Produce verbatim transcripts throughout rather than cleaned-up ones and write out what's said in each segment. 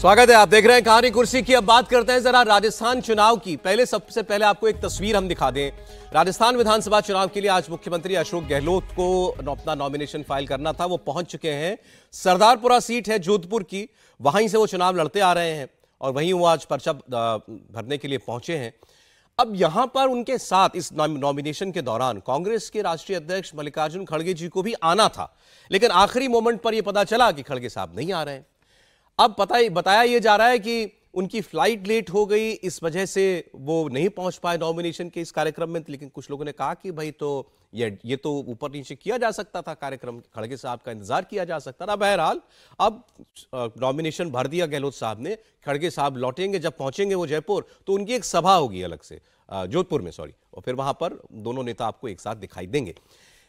स्वागत है। आप देख रहे हैं कहानी कुर्सी की। अब बात करते हैं जरा राजस्थान चुनाव की। पहले सबसे पहले आपको एक तस्वीर हम दिखा दें। राजस्थान विधानसभा चुनाव के लिए आज मुख्यमंत्री अशोक गहलोत को अपना नॉमिनेशन फाइल करना था, वो पहुंच चुके हैं। सरदारपुरा सीट है जोधपुर की, वहीं से वो चुनाव लड़ते आ रहे हैं और वहीं वो आज पर्चा भरने के लिए पहुंचे हैं। अब यहां पर उनके साथ इस नॉमिनेशन के दौरान कांग्रेस के राष्ट्रीय अध्यक्ष मल्लिकार्जुन खड़गे जी को भी आना था, लेकिन आखिरी मोमेंट पर यह पता चला कि खड़गे साहब नहीं आ रहे हैं। अब पता ही बताया यह जा रहा है कि उनकी फ्लाइट लेट हो गई, इस वजह से वो नहीं पहुंच पाए नॉमिनेशन के इस कार्यक्रम में। लेकिन कुछ लोगों ने कहा कि भाई तो ये ये तो ऊपर नीचे किया जा सकता था कार्यक्रम, खड़गे साहब का इंतजार किया जा सकता था। बहरहाल अब नॉमिनेशन भर दिया गहलोत साहब ने। खड़गे साहब लौटेंगे, जब पहुंचेंगे वो जयपुर तो उनकी एक सभा होगी अलग से जोधपुर में, सॉरी, और फिर वहां पर दोनों नेता आपको एक साथ दिखाई देंगे।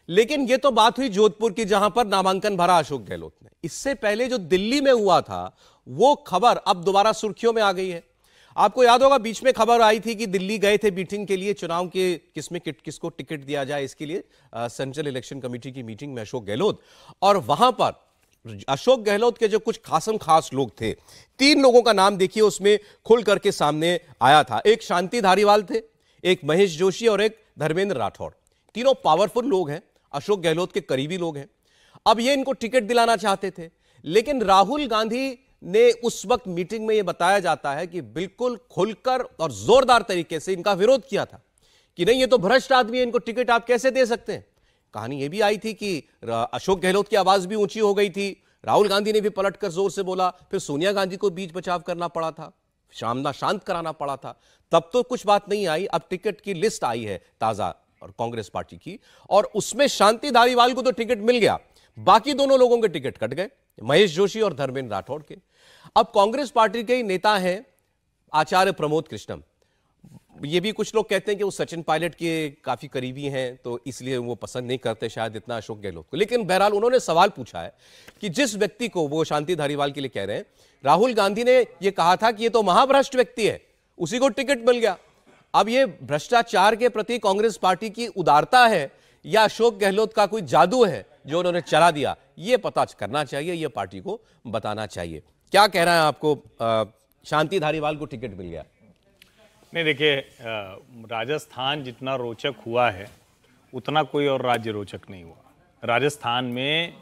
लेकिन ये तो बात हुई जोधपुर की, जहां पर नामांकन भरा अशोक गहलोत ने। इससे पहले जो दिल्ली में हुआ था वो खबर अब दोबारा सुर्खियों में आ गई है। आपको याद होगा बीच में खबर आई थी कि दिल्ली गए थे मीटिंग के लिए, चुनाव के किसमें किसको टिकट दिया जाए इसके लिए सेंट्रल इलेक्शन कमेटी की मीटिंग में अशोक गहलोत, और वहां पर अशोक गहलोत के जो कुछ खासम खास लोग थे, तीन लोगों का नाम देखिए उसमें खुल करके सामने आया था। एक शांति धारीवाल थे, एक महेश जोशी और एक धर्मेंद्र राठौड़। तीनों पावरफुल लोग हैं, अशोक गहलोत के करीबी लोग हैं। अब ये इनको टिकट दिलाना चाहते थे, लेकिन राहुल गांधी ने उस वक्त मीटिंग में ये बताया जाता है कि बिल्कुल खुलकर और जोरदार तरीके से इनका विरोध किया था कि नहीं ये तो भ्रष्ट आदमी है, इनको टिकट आप कैसे दे सकते हैं। कहानी ये भी आई थी कि अशोक गहलोत की आवाज भी ऊंची हो गई थी, राहुल गांधी ने भी पलटकर जोर से बोला, फिर सोनिया गांधी को बीच बचाव करना पड़ा था, सामना शांत कराना पड़ा था, तब तो कुछ बात नहीं आई। अब टिकट की लिस्ट आई है ताजा और कांग्रेस पार्टी की, और उसमें शांति धारीवाल को तो टिकट मिल गया, बाकी दोनों लोगों के टिकट कट गए, महेश जोशी और धर्मेंद्र राठौड़ के। अब कांग्रेस पार्टी के ही नेता हैं आचार्य प्रमोद कृष्णम। ये भी कुछ लोग कहते हैं कि वो सचिन पायलट के काफी करीबी हैं तो इसलिए वो पसंद नहीं करते शायद इतना अशोक गहलोत को। लेकिन बहरहाल उन्होंने सवाल पूछा है कि जिस व्यक्ति को वो शांति धारीवाल के लिए कह रहे हैं, राहुल गांधी ने यह कहा था कि ये तो महाभ्रष्ट व्यक्ति है, उसी को टिकट मिल गया। अब ये भ्रष्टाचार के प्रति कांग्रेस पार्टी की उदारता है या अशोक गहलोत का कोई जादू है जो उन्होंने चला दिया, ये पता करना चाहिए, ये पार्टी को बताना चाहिए। क्या कह रहा है आपको, शांति धारीवाल को टिकट मिल गया? नहीं देखिए, राजस्थान जितना रोचक हुआ है उतना कोई और राज्य रोचक नहीं हुआ। राजस्थान में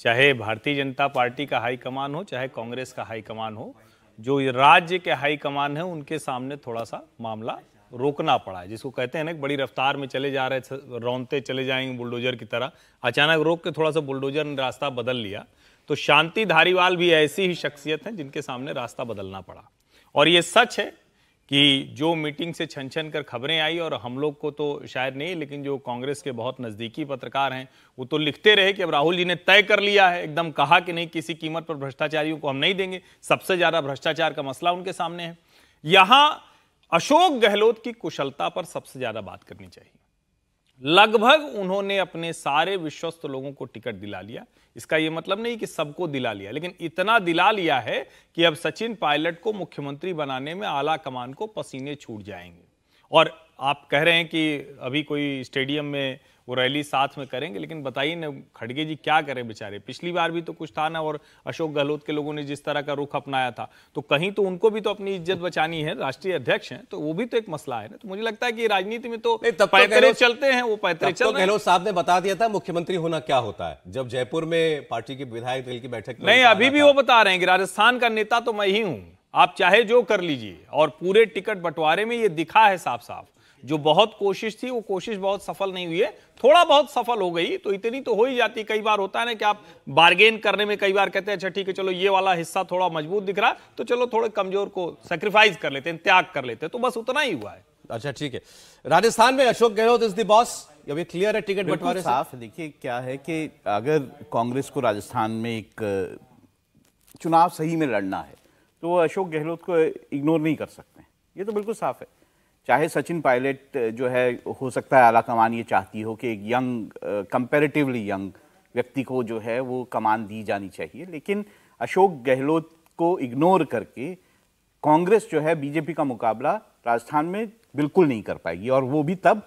चाहे भारतीय जनता पार्टी का हाईकमान हो, चाहे कांग्रेस का हाईकमान हो, जो राज्य के हाईकमान है उनके सामने थोड़ा सा मामला रोकना पड़ा है। जिसको कहते हैं ना, बड़ी रफ्तार में चले जा रहे, रौंदते चले जाएंगे बुलडोजर की तरह, अचानक रोक के थोड़ा सा बुलडोजर ने रास्ता बदल लिया। तो शांति धारीवाल भी ऐसी ही शख्सियत हैं जिनके सामने रास्ता बदलना पड़ा। और ये सच है कि जो मीटिंग से छन छन कर खबरें आई, और हम लोग को तो शायद नहीं, लेकिन जो कांग्रेस के बहुत नज़दीकी पत्रकार हैं वो तो लिखते रहे कि अब राहुल जी ने तय कर लिया है, एकदम कहा कि नहीं किसी कीमत पर भ्रष्टाचारियों को हम नहीं देंगे, सबसे ज़्यादा भ्रष्टाचार का मसला उनके सामने है। यहाँ अशोक गहलोत की कुशलता पर सबसे ज़्यादा बात करनी चाहिए। लगभग उन्होंने अपने सारे विश्वस्त लोगों को टिकट दिला लिया, इसका यह मतलब नहीं कि सबको दिला लिया, लेकिन इतना दिला लिया है कि अब सचिन पायलट को मुख्यमंत्री बनाने में आला कमान को पसीने छूट जाएंगे। और आप कह रहे हैं कि अभी कोई स्टेडियम में वो रैली साथ में करेंगे, लेकिन बताइए ना खड़गे जी क्या करें बेचारे, पिछली बार भी तो कुछ था ना, और अशोक गहलोत के लोगों ने जिस तरह का रुख अपनाया था, तो कहीं तो उनको भी तो अपनी इज्जत बचानी है, राष्ट्रीय अध्यक्ष हैं तो वो भी तो एक मसला है ना। तो मुझे लगता है कि राजनीति में तो पैतरे चलते हैं, वो पैतरे चलते हैं। गहलोत साहब ने बता दिया था मुख्यमंत्री होना क्या होता है जब जयपुर में पार्टी की विधायक दल की बैठक में। नहीं, अभी भी वो बता रहे हैं कि राजस्थान का नेता तो मैं ही हूँ, आप चाहे जो कर लीजिए। और पूरे टिकट बंटवारे में ये दिखा है साफ साफ, जो बहुत कोशिश थी वो कोशिश बहुत सफल नहीं हुई है, थोड़ा बहुत सफल हो गई, तो इतनी तो हो ही जाती। कई बार होता है ना कि आप बार्गेन करने में कई बार कहते हैं अच्छा ठीक है चलो ये वाला हिस्सा थोड़ा मजबूत दिख रहा तो चलो थोड़े कमजोर को सैक्रिफाइस कर लेते हैं, त्याग कर लेते हैं, तो बस उतना ही हुआ है। अच्छा ठीक है, राजस्थान में Ashok Gehlot is the boss, ये क्लियर है टिकट बंटवारे साफ। देखिए क्या है कि अगर कांग्रेस को राजस्थान में एक चुनाव सही में लड़ना है तो वो अशोक गहलोत को इग्नोर नहीं कर सकते, ये तो बिल्कुल साफ है। चाहे सचिन पायलट जो है, हो सकता है आला कमान ये चाहती हो कि एक यंग, कंपैरेटिवली यंग व्यक्ति को जो है वो कमान दी जानी चाहिए, लेकिन अशोक गहलोत को इग्नोर करके कांग्रेस जो है बीजेपी का मुकाबला राजस्थान में बिल्कुल नहीं कर पाएगी। और वो भी तब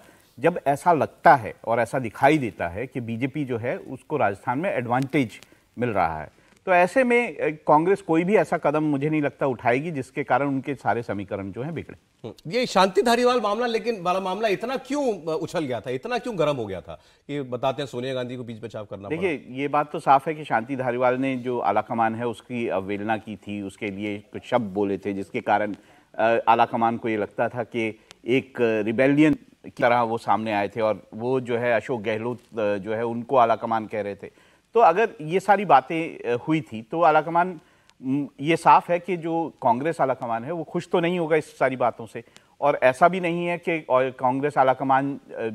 जब ऐसा लगता है और ऐसा दिखाई देता है कि बीजेपी जो है उसको राजस्थान में एडवांटेज मिल रहा है। तो ऐसे में कांग्रेस कोई भी ऐसा कदम मुझे नहीं लगता उठाएगी जिसके कारण उनके सारे समीकरण जो है बिगड़े। ये शांति धारीवाल मामला लेकिन वाला मामला इतना क्यों उछल गया था, इतना क्यों गर्म हो गया था, ये बताते हैं सोनिया गांधी को बीच बचाव करना। देखिए ये बात तो साफ है कि शांति धारीवाल ने जो आला कमान है उसकी अवहेलना की थी, उसके लिए कुछ शब्द बोले थे जिसके कारण आला कमान को ये लगता था कि एक रिबेलियन की तरह वो सामने आए थे और वो जो है अशोक गहलोत जो है उनको आला कमान कह रहे थे। तो अगर ये सारी बातें हुई थी तो आला कमान, ये साफ है कि जो कांग्रेस आला कमान है वो खुश तो नहीं होगा इस सारी बातों से, और ऐसा भी नहीं है कि कांग्रेस आला कमान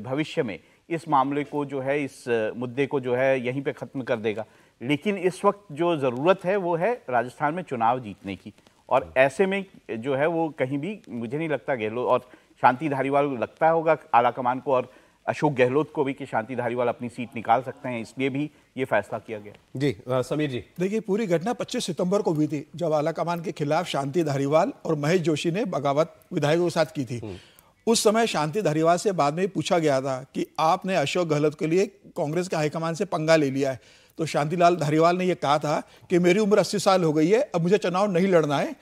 भविष्य में इस मामले को जो है, इस मुद्दे को जो है यहीं पे ख़त्म कर देगा। लेकिन इस वक्त जो ज़रूरत है वो है राजस्थान में चुनाव जीतने की, और ऐसे में जो है वो कहीं भी मुझे नहीं लगता गहलोत और शांति धारीवाल, लगता होगा आला कमान को और अशोक गहलोत को भी कि शांति धारीवाल अपनी सीट निकाल सकते हैं, इसलिए भी ये फैसला किया गया। जी समीर जी, देखिए पूरी घटना पच्चीस सितंबर को हुई थी जब आला कमान के खिलाफ शांति धारीवाल और महेश जोशी ने बगावत विधायकों के साथ की थी। उस समय शांति धारीवाल से बाद में पूछा गया था कि आपने अशोक गहलोत के लिए कांग्रेस के हाईकमान से पंगा ले लिया है, तो शांति लाल धारीवाल ने यह कहा था कि मेरी उम्र अस्सी साल हो गई है, अब मुझे चुनाव नहीं लड़ना है,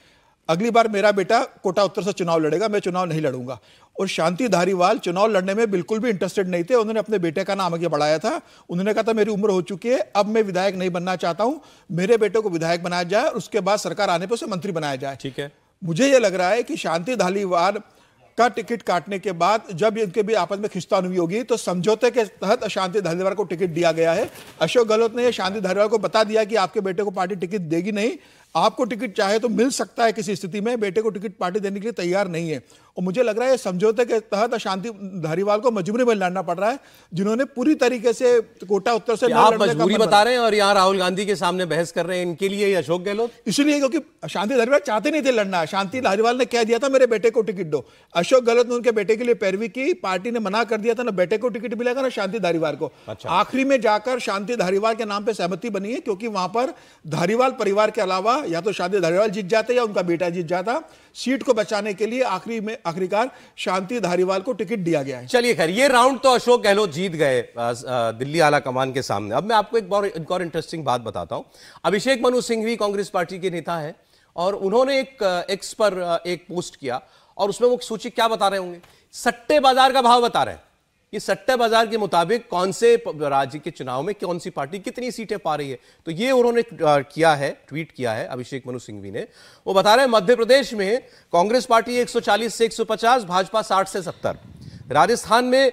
अगली बार मेरा बेटा कोटा उत्तर से चुनाव लड़ेगा, मैं चुनाव नहीं लड़ूंगा। और शांति धारीवाल चुनाव लड़ने में बिल्कुल भी इंटरेस्टेड नहीं थे, उन्होंने अपने बेटे का नाम आगे बढ़ाया था, उन्होंने कहा था मेरी उम्र हो चुकी है, अब मैं विधायक नहीं बनना चाहता हूं, मेरे बेटे को विधायक बनाया जाए और उसके बाद सरकार आने पर उसे मंत्री बनाया जाए। ठीक है, मुझे यह लग रहा है कि शांति धारीवाल का टिकट काटने के बाद जब इनके भी आपस में खिंचतान हुई होगी तो समझौते के तहत शांति धारीवाल को टिकट दिया गया है। अशोक गहलोत ने शांति धारीवाल को बता दिया कि आपके बेटे को पार्टी टिकट देगी नहीं, आपको टिकट चाहे तो मिल सकता है किसी स्थिति में, बेटे को टिकट पार्टी देने के लिए तैयार नहीं है। और मुझे लग रहा है समझौते के तहत शांति धारीवाल को मजबूरी में लड़ना पड़ रहा है, जिन्होंने पूरी तरीके से कोटा उत्तर से आप मजबूरी बता रहे हैं और यहाँ राहुल गांधी के सामने बहस कर रहे हैं इनके लिए अशोक गहलोत, इसलिए क्योंकि शांति धारीवाल चाहते नहीं थे लड़ना। शांति धारीवाल ने कह दिया था मेरे बेटे को टिकट दो, अशोक गहलोत ने उनके बेटे के लिए पैरवी की, पार्टी ने मना कर दिया था, ना बेटे को टिकट मिलेगा ना शांति धारीवाल को। आखिरी में जाकर शांति धारीवाल के नाम पर सहमति बनी है, क्योंकि वहां पर धारीवाल परिवार के अलावा या तो शांति धारीवाल जीत जाते या उनका बेटा जीत जाता। सीट को बचाने के लिए आखिरी में आखिरकार शांति धारीवाल को टिकट दिया गया है। चलिए खैर ये राउंड तो अशोक गहलोत जीत गए दिल्ली आला कमान के सामने। अब मैं आपको एक बार एक और इंटरेस्टिंग बात बताता हूं। अभिषेक मनु सिंघवी कांग्रेस पार्टी के नेता है और उन्होंने एक एक्स पर एक पोस्ट किया और उसमें वो सूची क्या बता रहे होंगे, सट्टे बाजार का भाव बता रहे हैं कि सट्टे बाजार के मुताबिक कौन से राज्य के चुनाव में कौन सी पार्टी कितनी सीटें पा रही है। तो ये उन्होंने किया है, ट्वीट किया है अभिषेक मनु सिंघवी ने। वो बता रहे हैं मध्य प्रदेश में कांग्रेस पार्टी एक सौ चालीस से एक सौ पचास, भाजपा साठ से सत्तर, राजस्थान में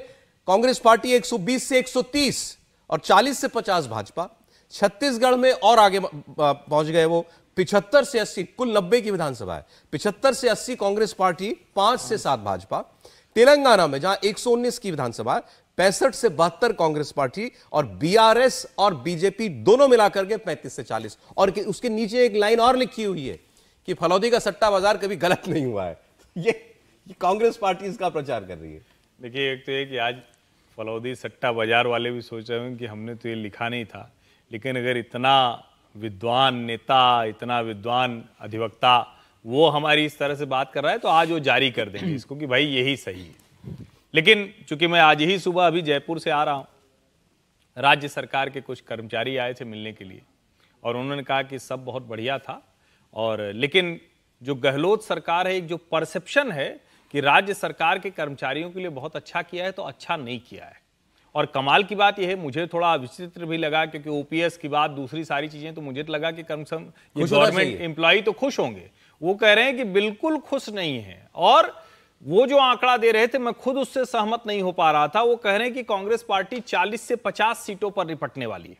कांग्रेस पार्टी एक सौ बीस से एक सौ तीस और चालीस से पचास भाजपा, छत्तीसगढ़ में और आगे पहुंच गए वो पचहत्तर से अस्सी, कुल नब्बे की विधानसभा है, पचहत्तर से अस्सी कांग्रेस पार्टी, पांच से सात भाजपा। तेलंगाना में जहां एक सौ उन्नीस की विधानसभा, पैंसठ से बहत्तर कांग्रेस पार्टी और बीआरएस और बीजेपी दोनों मिलाकर के पैंतीस से चालीस। और उसके नीचे एक लाइन और लिखी हुई है कि फलोदी का सट्टा बाजार कभी गलत नहीं हुआ है। ये, ये कांग्रेस पार्टी इसका प्रचार कर रही है। देखिए एक तो ये कि आज फलोदी सट्टा बाजार वाले भी सोच रहे हैं कि हमने तो ये लिखा नहीं था, लेकिन अगर इतना विद्वान नेता, इतना विद्वान अधिवक्ता वो हमारी इस तरह से बात कर रहा है तो आज वो जारी कर देंगे इसको कि भाई यही सही है। लेकिन चूंकि मैं आज ही सुबह अभी जयपुर से आ रहा हूं, राज्य सरकार के कुछ कर्मचारी आए थे मिलने के लिए और उन्होंने कहा कि सब बहुत बढ़िया था, और लेकिन जो गहलोत सरकार है, एक जो परसेप्शन है कि राज्य सरकार के कर्मचारियों के लिए बहुत अच्छा किया है, तो अच्छा नहीं किया है। और कमाल की बात यह है, मुझे थोड़ा विचित्र भी लगा क्योंकि ओपीएस की बात, दूसरी सारी चीजें, तो मुझे तो लगा कि कम से कम गवर्नमेंट एम्प्लॉय तो खुश होंगे, वो कह रहे हैं कि बिल्कुल खुश नहीं है। और वो जो आंकड़ा दे रहे थे मैं खुद उससे सहमत नहीं हो पा रहा था। वो कह रहे हैं कि कांग्रेस पार्टी चालीस से पचास सीटों पर निपटने वाली है।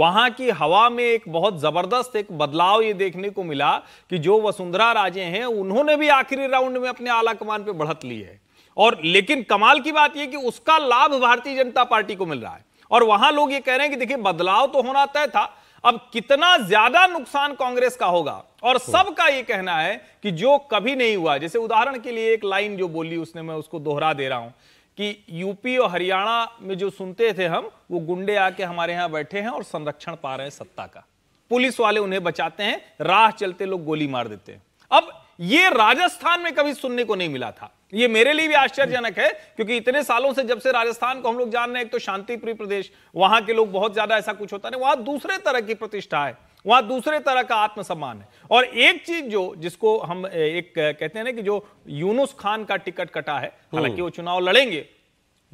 वहां की हवा में एक बहुत जबरदस्त एक बदलाव ये देखने को मिला कि जो वसुंधरा राजे हैं उन्होंने भी आखिरी राउंड में अपने आला कमान पे बढ़त ली है, और लेकिन कमाल की बात यह कि उसका लाभ भारतीय जनता पार्टी को मिल रहा है। और वहां लोग ये कह रहे हैं कि देखिए बदलाव तो होना तय था, अब कितना ज्यादा नुकसान कांग्रेस का होगा। और सबका ये कहना है कि जो कभी नहीं हुआ, जैसे उदाहरण के लिए एक लाइन जो बोली उसने, मैं उसको दोहरा दे रहा हूं कि यूपी और हरियाणा में जो सुनते थे हम, वो गुंडे आके हमारे यहां बैठे हैं और संरक्षण पा रहे हैं सत्ता का, पुलिस वाले उन्हें बचाते हैं, राह चलते लोग गोली मार देते हैं। अब ये राजस्थान में कभी सुनने को नहीं मिला था। ये मेरे लिए भी आश्चर्यजनक है क्योंकि इतने सालों से, जब से राजस्थान को हम लोग जान रहे हैं, एक तो शांतिप्रिय प्रदेश, वहां के लोग बहुत ज्यादा ऐसा कुछ होता नहीं, वहां दूसरे तरह की प्रतिष्ठा है। वहां दूसरे तरह का आत्मसम्मान है। और एक चीज जो जिसको हम एक कहते हैं ना कि जो यूनुस खान का टिकट कटा है, हालांकि वो चुनाव लड़ेंगे,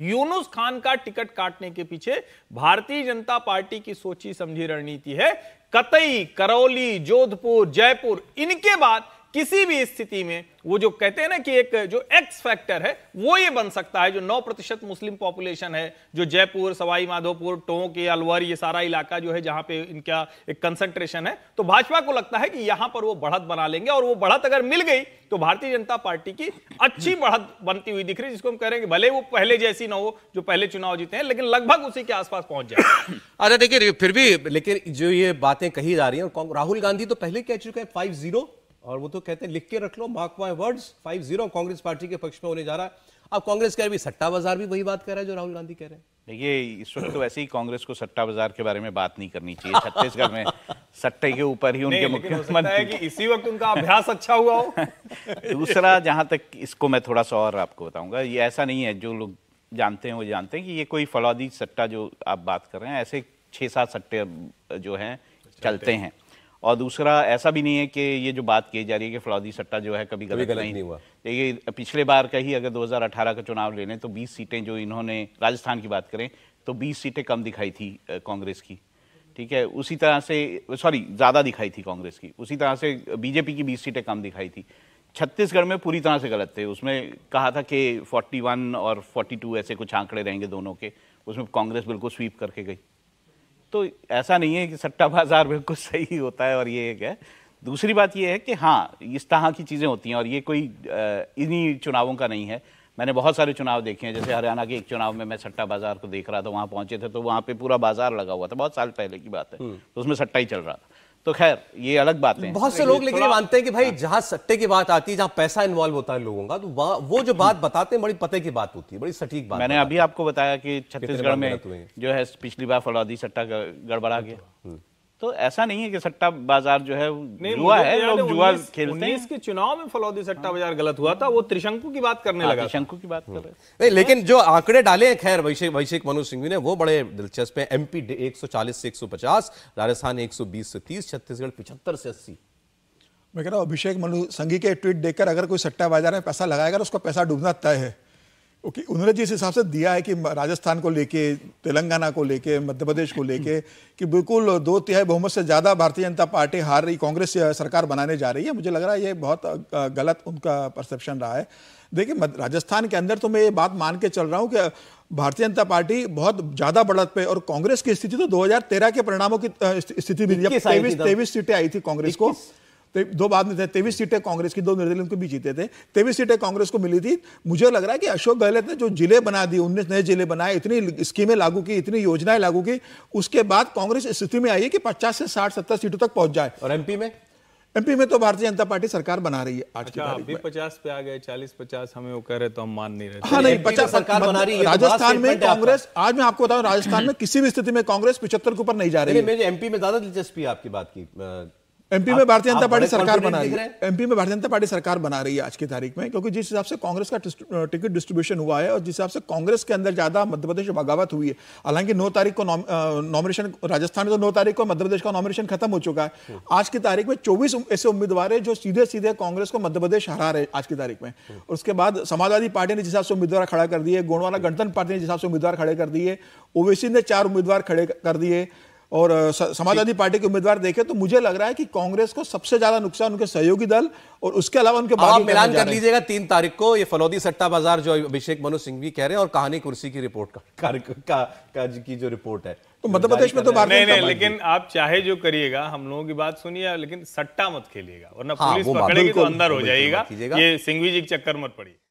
यूनुस खान का टिकट काटने के पीछे भारतीय जनता पार्टी की सोची समझी रणनीति है। कतई करौली, जोधपुर, जयपुर, इनके बाद किसी भी स्थिति में वो जो कहते हैं ना कि एक जो एक्स फैक्टर है वो ये बन सकता है, जो नौ प्रतिशत मुस्लिम पॉपुलेशन है, जो जयपुर, सवाईमाधोपुर, टोंक, अलवर, ये सारा इलाका जो है जहां पे इनका एक कंसंट्रेशन है, तो भाजपा को लगता है कि यहां पर वो बढ़त बना लेंगे। और वो बढ़त अगर मिल गई तो भारतीय जनता पार्टी की अच्छी बढ़त बनती हुई दिख रही, जिसको हम कह रहे हैं कि भले वो पहले जैसी ना हो जो पहले चुनाव जीते हैं, लेकिन लगभग उसी के आसपास पहुंच जाए। अरे देखिए फिर भी, लेकिन जो ये बातें कही जा रही है, राहुल गांधी तो पहले कह चुके हैं फाइव जीरो, और वो तो कहते हैं लिख के रख लो, mark my words, five zero Congress party के पक्ष में होने जा रहा है। अब कांग्रेस कह रही है, सट्टा बाजार भी वही बात कर रहा है जो राहुल गांधी कह रहे हैं। देखिए इस वक्त तो वैसे ही कांग्रेस को सट्टा बाजार के बारे में बात नहीं करनी चाहिए। छत्तीसगढ़ में सट्टे के ऊपर ही उनके मुख्यमंत्री, इसी वक्त उनका अभ्यास अच्छा हुआ हो। दूसरा, जहां तक इसको मैं थोड़ा सा और आपको बताऊंगा, ये ऐसा नहीं है, जो लोग जानते हैं वो जानते हैं कि ये कोई फलोदी सट्टा जो आप बात कर रहे हैं, ऐसे छह सात सट्टे जो हैं चलते हैं। और दूसरा, ऐसा भी नहीं है कि ये जो बात की जा रही है कि फलोदी सट्टा जो है कभी गलत, गलत नहीं, नहीं हुआ। देखिए पिछले बार का ही अगर दो हज़ार अठारह का चुनाव ले लें तो बीस सीटें जो इन्होंने राजस्थान की बात करें तो बीस सीटें कम दिखाई थी कांग्रेस की, ठीक है, उसी तरह से सॉरी ज़्यादा दिखाई थी कांग्रेस की, उसी तरह से बीजेपी की बीस सीटें कम दिखाई थी। छत्तीसगढ़ में पूरी तरह से गलत थे। उसमें कहा था कि इकतालीस और बयालीस ऐसे कुछ आंकड़े रहेंगे दोनों के, उसमें कांग्रेस बिल्कुल स्वीप करके गई। तो ऐसा नहीं है कि सट्टा बाजार बिल्कुल सही होता है। और ये एक है। दूसरी बात ये है कि हाँ, इस तरह की चीज़ें होती हैं और ये कोई इन्हीं चुनावों का नहीं है। मैंने बहुत सारे चुनाव देखे हैं, जैसे हरियाणा के एक चुनाव में मैं सट्टा बाजार को देख रहा था, वहाँ पहुँचे थे तो वहाँ पे पूरा बाजार लगा हुआ था, बहुत साल पहले की बात है, तो उसमें सट्टा ही चल रहा था। तो खैर ये अलग बात है। बहुत से लोग लेकिन ये मानते हैं कि भाई जहां सट्टे की बात आती है, जहां पैसा इन्वॉल्व होता है लोगों का, तो वो जो बात बताते हैं बड़ी पते की बात होती है, बड़ी सटीक बात। मैंने बात अभी आपको बताया कि छत्तीसगढ़ में जो है पिछली बार फलोदी सट्टा गड़बड़ा गया। तो ऐसा नहीं है कि सट्टा बाजार जो है जुआ है, लोग जुआ खेलते हैं। इसके चुनाव में फलोदी सट्टा बाजार गलत हुआ था, वो त्रिशंकु की बात करने लगा, त्रिशंकु की बात कर रहे। लेकिन जो आंकड़े डाले हैं, खैर अभिषेक मनु सिंघवी ने, वो बड़े दिलचस्प हैं। एमपी एक सौ चालीस से एक सौ पचास, राजस्थान एक सौ बीस से तीस, छत्तीसगढ़ पिछहत्तर से अस्सी। मैं कह रहा हूँ अभिषेक मनु सिंघवी के ट्वीट देखकर अगर कोई सट्टा बाजार में पैसा लगाएगा तो उसका पैसा डूबना तय है। ओके, उन्होंने जिस हिसाब से दिया है कि राजस्थान को लेके, तेलंगाना को लेके, मध्य प्रदेश को लेके, कि बिल्कुल दो तिहाई बहुमत से ज़्यादा भारतीय जनता पार्टी हार रही, कांग्रेस सरकार बनाने जा रही है, मुझे लग रहा है ये बहुत गलत उनका परसेप्शन रहा है। देखिए राजस्थान के अंदर तो मैं ये बात मान के चल रहा हूँ कि भारतीय जनता पार्टी बहुत ज्यादा बढ़त पे, और कांग्रेस की स्थिति तो दो हजार तेरह के परिणामों की स्थिति भी, तेईस तेईस सीटें आई थी कांग्रेस को, दो बाद में थे तेईस सीटें कांग्रेस की, दो निर्दलीय उनको भी जीते थे, तेईस सीटें कांग्रेस को मिली थी। मुझे लग रहा है कि अशोक गहलोत ने जो जिले बना दिए, उन्नीस नए जिले बनाए, इतनी स्कीमें लागू की, इतनी योजनाएं लागू की, उसके बाद कांग्रेस स्थिति में आई है कि पचास से साठ सत्तर सीटों तक पहुंच जाए। और एमपी में एमपी में तो भारतीय जनता पार्टी सरकार बना रही है। अच्छा, अभी पचास पे आ गए, चालीस पचास हमें वो कह रहे तो हम मान नहीं रहे। हाँ नहीं, पचास सरकार बना रही है। राजस्थान में कांग्रेस, आज मैं आपको बताऊं, राजस्थान में किसी भी स्थिति में कांग्रेस पिछहत्तर के ऊपर नहीं जा रही है। एमपी में ज्यादा दिलचस्पी है आपकी बात की, एमपी में भारतीय जनता पार्टी सरकार बना रही है, एमपी में भारतीय जनता पार्टी सरकार बना रही है आज की तारीख में, क्योंकि जिस हिसाब से कांग्रेस का टिकट डिस्ट्रीब्यूशन हुआ है और जिस हिसाब से कांग्रेस के अंदर ज्यादा मध्य प्रदेश बगावत हुई है। हालांकि नौ तारीख को नॉमिनेशन राजस्थान में, तो नौ तारीख को मध्य प्रदेश का नॉमिनेशन खत्म हो चुका है। आज की तारीख में चौबीस ऐसे उम्मीदवार है जो सीधे सीधे कांग्रेस को मध्य प्रदेश हरा रहे आज की तारीख में। उसके बाद समाजवादी पार्टी ने जिस हिसाब से उम्मीदवार खड़ा कर दिए, गोंडवाना गणतंत्र पार्टी ने जिस हिसाब से उम्मीदवार खड़े कर दिए, ओवैसी ने चार उम्मीदवार खड़े कर दिए, और समाजवादी पार्टी के उम्मीदवार देखे, तो मुझे लग रहा है कि कांग्रेस को सबसे ज्यादा नुकसान उनके सहयोगी दल और उसके अलावा उनके बाद मिलान कर लीजिएगा तीन तारीख को ये फलोदी सट्टा बाजार जो अभिषेक मनु सिंघवी कह रहे हैं और कहानी कुर्सी की रिपोर्ट का, का, का, का की जो रिपोर्ट है तो मध्य प्रदेश में तो बात नहीं, नहीं, लेकिन आप चाहे जो करिएगा, हम लोगों की बात सुनिए, लेकिन सट्टा मत खेलिएगा, वरना पुलिस पकड़ेगी तो अंदर हो जाएगा। ये सिंघवी जी के चक्कर मत पड़िए।